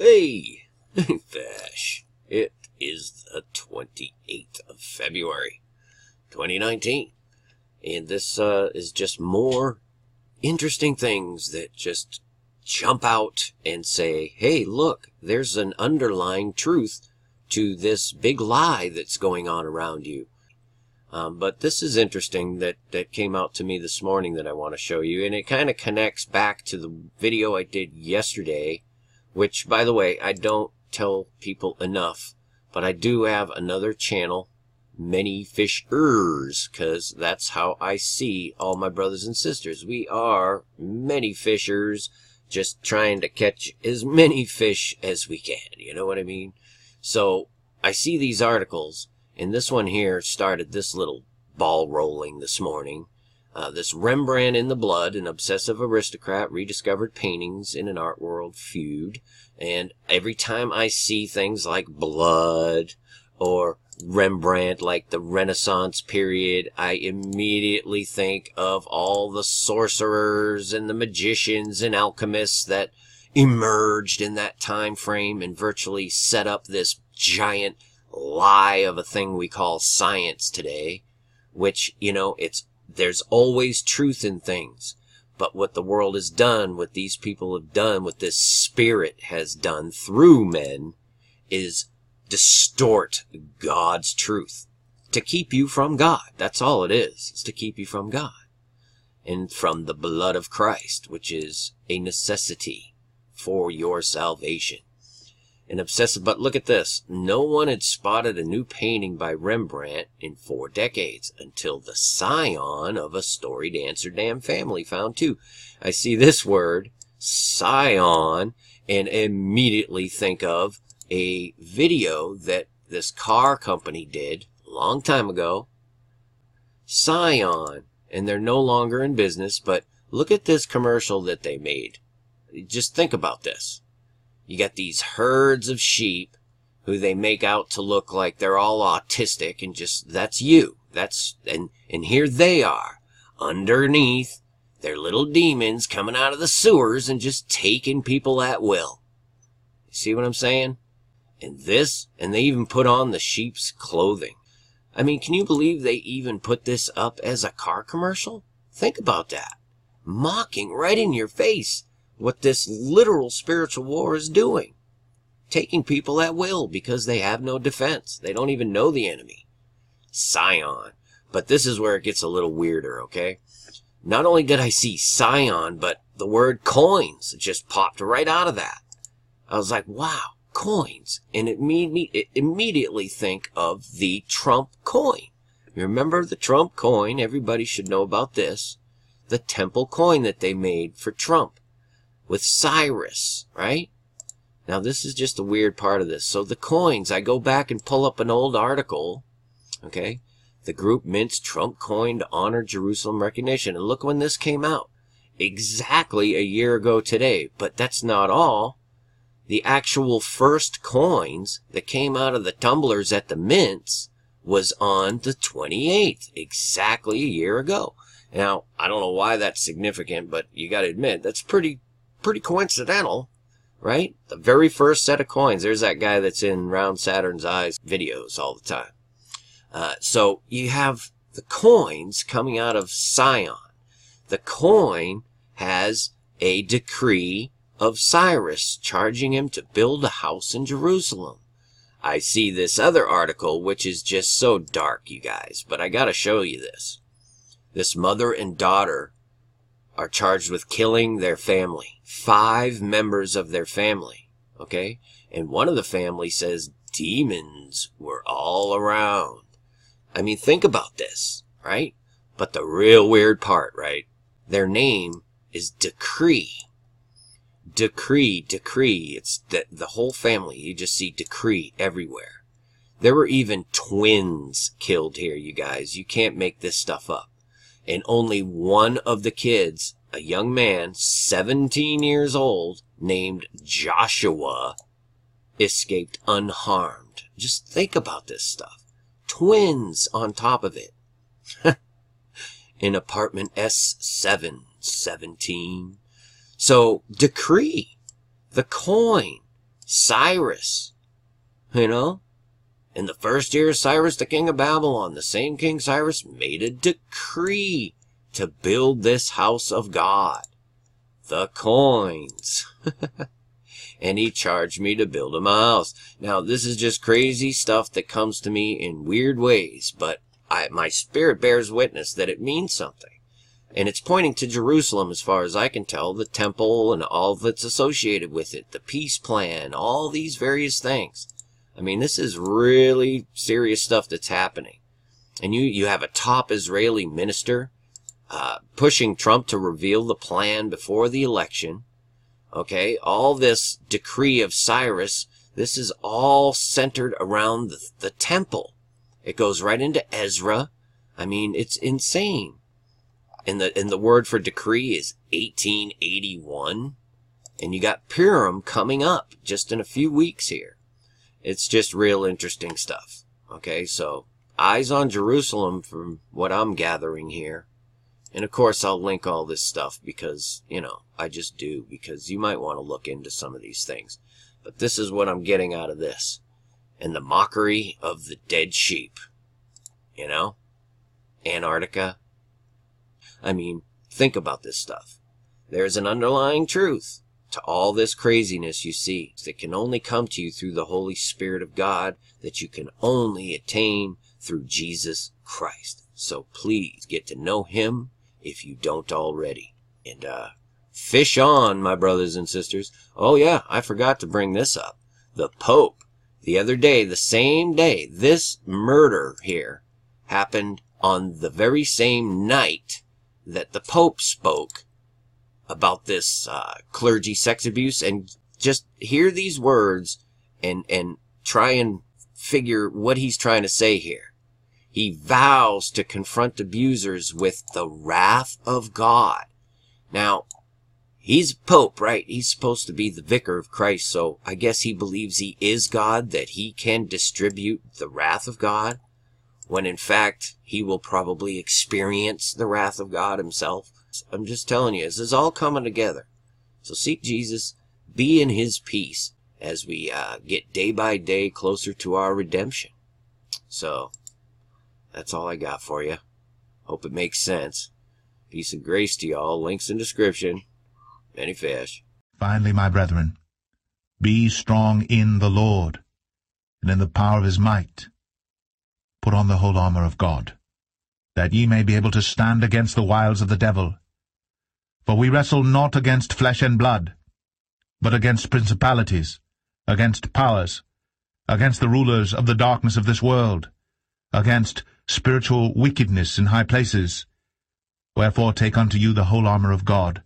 Hey, Fish. It is the 28th of February, 2019. And this is just more interesting things that just jump out and say, hey, look, there's an underlying truth to this big lie that's going on around you. But this is interesting that came out to me this morning that I want to show you. And it kind of connects back to the video I did yesterday, which, by the way, I don't tell people enough, but I do have another channel, Many Fishers, because that's how I see all my brothers and sisters. We are Many Fishers, just trying to catch as many fish as we can. You know what I mean? So I see these articles, and this one here started this little ball rolling this morning. This Rembrandt in the Blood, an obsessive aristocrat, rediscovered paintings in an art world feud. And every time I see things like blood or Rembrandt, like the Renaissance period, I immediately think of all the sorcerers and the magicians and alchemists that emerged in that time frame and virtually set up this giant lie of a thing we call science today, which, you know, there's always truth in things, but what the world has done, what these people have done, what this spirit has done through men, is distort God's truth to keep you from God. That's all it is. It's to keep you from God and from the blood of Christ, which is a necessity for your salvation. An obsessive, but look at this. No one had spotted a new painting by Rembrandt in 4 decades until the scion of a storied Amsterdam family found two. I see this word, scion, and immediately think of a video that this car company did a long time ago. Scion, and they're no longer in business, but look at this commercial that they made. Just think about this. You got these herds of sheep who they make out to look like they're all autistic, and just, that's you. That's, and here they are underneath. They're little demons coming out of the sewers and just taking people at will. You see what I'm saying? And this, and they even put on the sheep's clothing. I mean, can you believe they even put this up as a car commercial? Think about that. Mocking right in your face what this literal spiritual war is doing. Taking people at will because they have no defense. They don't even know the enemy. Scion. But this is where it gets a little weirder, okay? Not only did I see Scion, but the word coins just popped right out of that. I was like, wow, coins. And it made me immediately think of the Trump coin. You remember the Trump coin? Everybody should know about this. The temple coin that they made for Trump, with Cyrus, right? Now, this is just a weird part of this. So the coins, I go back and pull up an old article, okay? The group mints Trump coin to honor Jerusalem recognition. And look when this came out. Exactly a year ago today. But that's not all. The actual first coins that came out of the tumblers at the mints was on the 28th, exactly a year ago. Now, I don't know why that's significant, but you got to admit, that's pretty coincidental, right? The very first set of coins. There's that guy that's in Round Saturn's Eyes videos all the time. So you have the coins coming out of Scion. The coin has a decree of Cyrus charging him to build a house in Jerusalem. I see this other article, which is just so dark, you guys, but I got to show you this. This mother and daughter are charged with killing their family. 5 members of their family, okay? And one of the family says demons were all around. I mean, think about this, right? But the real weird part, right? Their name is Decree. Decree, Decree. It's the whole family. You just see Decree everywhere. There were even twins killed here, you guys. You can't make this stuff up. And only one of the kids, a young man, 17 years old, named Joshua, escaped unharmed. Just think about this stuff. Twins on top of it. In apartment S7, 17. So, Decree, the coin, Cyrus, you know. In the first year of Cyrus, the king of Babylon, the same king Cyrus made a decree to build this house of God, the coins. And he charged me to build him a house. Now, this is just crazy stuff that comes to me in weird ways, but my spirit bears witness that it means something. And it's pointing to Jerusalem, as far as I can tell, the temple and all that's associated with it, the peace plan, all these various things. I mean, this is really serious stuff that's happening. And you have a top Israeli minister pushing Trump to reveal the plan before the election. Okay, all this decree of Cyrus, this is all centered around the temple. It goes right into Ezra. I mean, it's insane. And the word for decree is 1881. And you got Purim coming up just in a few weeks here. It's just real interesting stuff. Okay, so eyes on Jerusalem from what I'm gathering here. And of course, I'll link all this stuff because, you know, I just do, because you might want to look into some of these things. But this is what I'm getting out of this. And the mockery of the dead sheep. You know? Antarctica. I mean, think about this stuff. There's an underlying truth to all this craziness you see that can only come to you through the Holy Spirit of God, that you can only attain through Jesus Christ. So please get to know him if you don't already. And fish on, my brothers and sisters. Oh yeah, I forgot to bring this up. The Pope, the other day, the same day, this murder here happened on the very same night that the Pope spoke about this clergy sex abuse. And just hear these words and try and figure what he's trying to say here. He vows to confront abusers with the wrath of God. Now, he's Pope, right? He's supposed to be the vicar of Christ, so I guess he believes he is God, that he can distribute the wrath of God, when in fact he will probably experience the wrath of God himself. I'm just telling you, this is all coming together. So seek Jesus, be in his peace as we get day by day closer to our redemption. So that's all I got for you. Hope it makes sense. Peace and grace to y'all. Links in description. Many Fish. Finally, my brethren, be strong in the Lord and in the power of his might. Put on the whole armor of God, that ye may be able to stand against the wiles of the devil. For we wrestle not against flesh and blood, but against principalities, against powers, against the rulers of the darkness of this world, against spiritual wickedness in high places. Wherefore take unto you the whole armor of God,